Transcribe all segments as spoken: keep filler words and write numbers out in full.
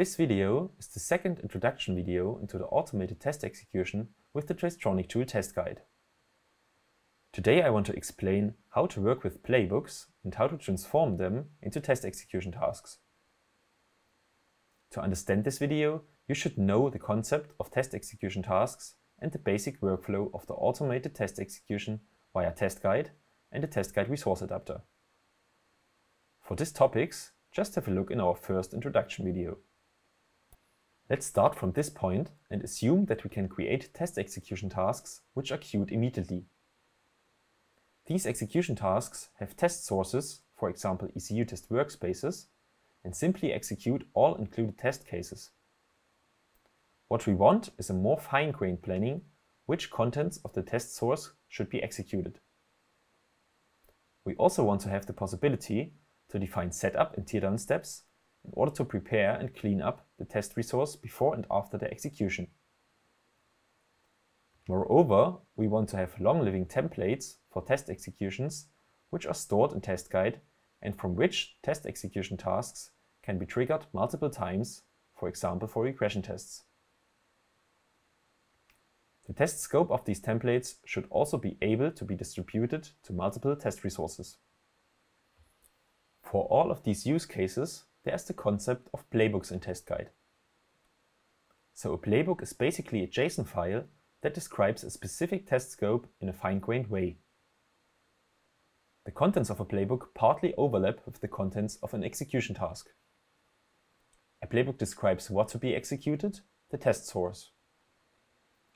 This video is the second introduction video into the automated test execution with the TraceTronic tool test guide. Today I want to explain how to work with playbooks and how to transform them into test execution tasks. To understand this video, you should know the concept of test execution tasks and the basic workflow of the automated test execution via test guide and the test guide resource adapter. For these topics, just have a look in our first introduction video. Let's start from this point and assume that we can create test execution tasks which are queued immediately. These execution tasks have test sources, for example E C U test workspaces, and simply execute all included test cases. What we want is a more fine-grained planning, which contents of the test source should be executed. We also want to have the possibility to define setup and teardown steps in order to prepare and clean up the test resource before and after the execution. Moreover, we want to have long-living templates for test executions, which are stored in test guide and from which test execution tasks can be triggered multiple times, for example for regression tests. The test scope of these templates should also be able to be distributed to multiple test resources. For all of these use cases, there's the concept of playbooks in test guide. So a playbook is basically a JSON file that describes a specific test scope in a fine-grained way. The contents of a playbook partly overlap with the contents of an execution task. A playbook describes what to be executed, the test source.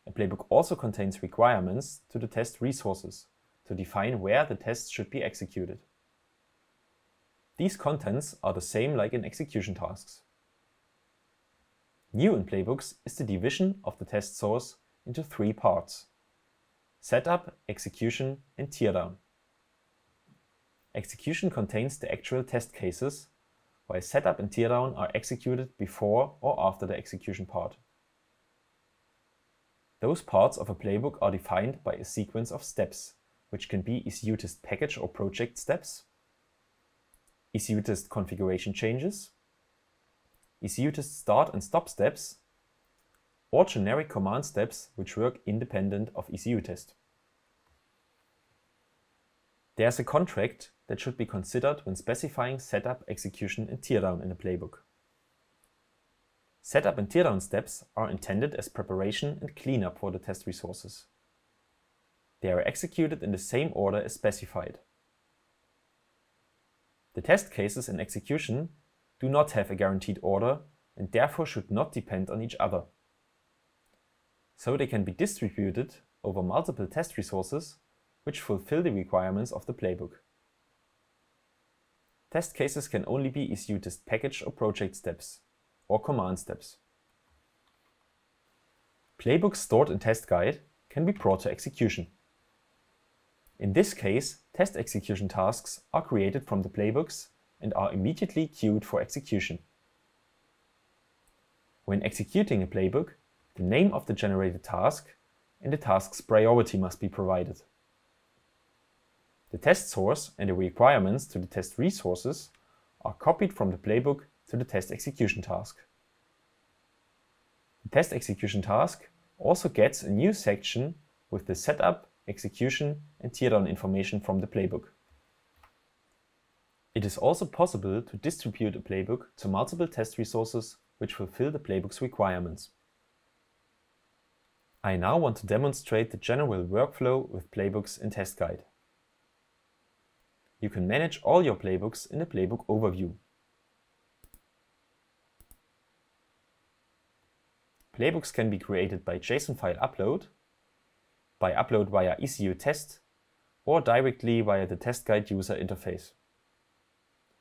A playbook also contains requirements to the test resources to define where the tests should be executed. These contents are the same like in execution tasks. New in playbooks is the division of the test source into three parts: setup, execution, and teardown. Execution contains the actual test cases, while setup and teardown are executed before or after the execution part. Those parts of a playbook are defined by a sequence of steps, which can be E C U test package or project steps, E C U test configuration changes, E C U test start and stop steps, or generic command steps which work independent of E C U test. There's a contract that should be considered when specifying setup, execution, and teardown in a playbook. Setup and teardown steps are intended as preparation and cleanup for the test resources. They are executed in the same order as specified. The test cases in execution do not have a guaranteed order and therefore should not depend on each other. So they can be distributed over multiple test resources which fulfill the requirements of the playbook. Test cases can only be E C U test package or project steps, or command steps. Playbooks stored in test guide can be brought to execution. In this case, test execution tasks are created from the playbooks and are immediately queued for execution. When executing a playbook, the name of the generated task and the task's priority must be provided. The test source and the requirements to the test resources are copied from the playbook to the test execution task. The test execution task also gets a new section with the setup, execution, and teardown information from the playbook. It is also possible to distribute a playbook to multiple test resources which fulfill the playbook's requirements. I now want to demonstrate the general workflow with playbooks in test guide. You can manage all your playbooks in the playbook overview. Playbooks can be created by JSON file upload, by upload via E C U test, or directly via the test guide user interface.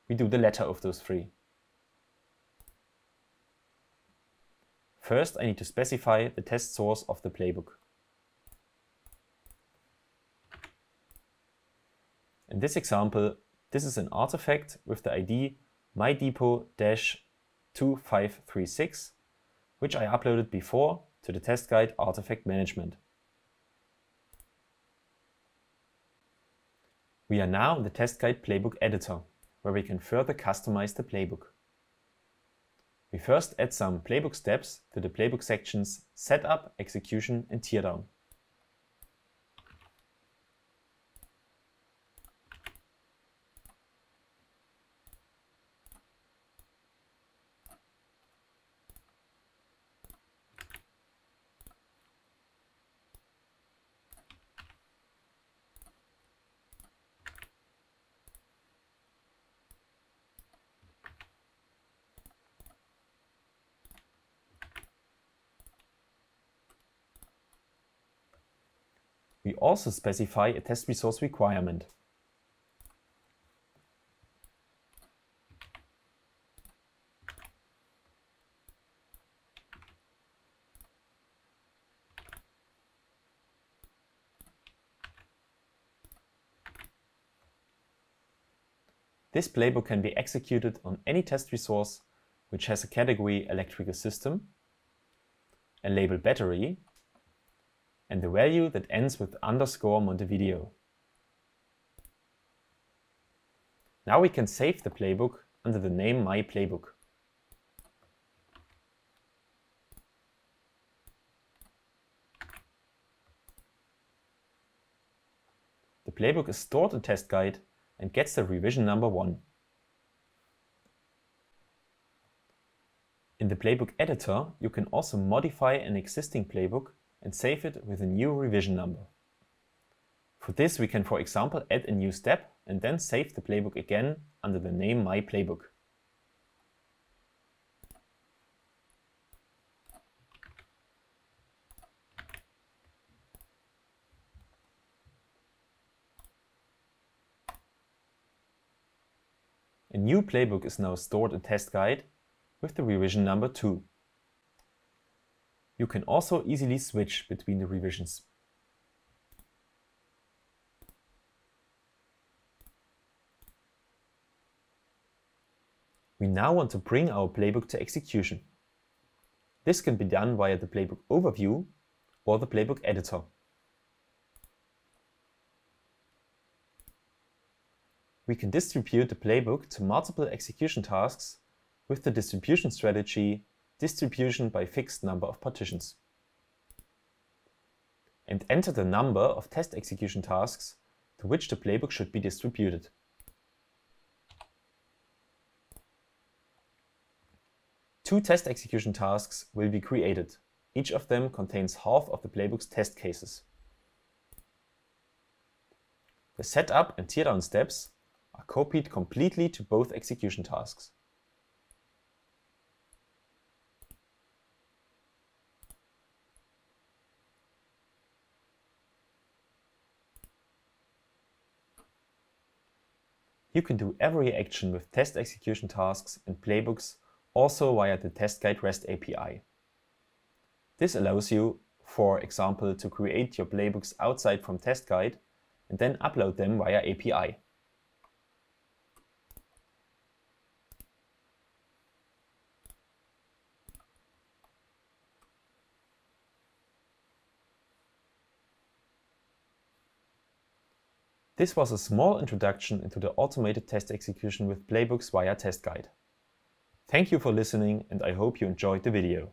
We do the latter of those three. First, I need to specify the test source of the playbook. In this example, this is an artifact with the I D my depot dash two five three six, which I uploaded before to the test guide artifact management. We are now in the test guide playbook editor, where we can further customize the playbook. We first add some playbook steps to the playbook sections Setup, Execution and Teardown. We also specify a test resource requirement. This playbook can be executed on any test resource which has a category electrical system, a label battery, and the value that ends with underscore Montevideo. Now we can save the playbook under the name My Playbook. The playbook is stored in test guide and gets the revision number one. In the playbook editor, you can also modify an existing playbook and save it with a new revision number. For this, we can, for example, add a new step and then save the playbook again under the name My Playbook. A new playbook is now stored in test guide with the revision number two. You can also easily switch between the revisions. We now want to bring our playbook to execution. This can be done via the playbook overview or the playbook editor. We can distribute the playbook to multiple execution tasks with the distribution strategy distribution by fixed number of partitions, and enter the number of test execution tasks to which the playbook should be distributed. Two test execution tasks will be created. Each of them contains half of the playbook's test cases. The setup and teardown steps are copied completely to both execution tasks. You can do every action with test execution tasks and playbooks also via the test guide REST A P I. This allows you, for example, to create your playbooks outside from test guide and then upload them via A P I. This was a small introduction into the automated test execution with playbooks via test guide. Thank you for listening, and I hope you enjoyed the video.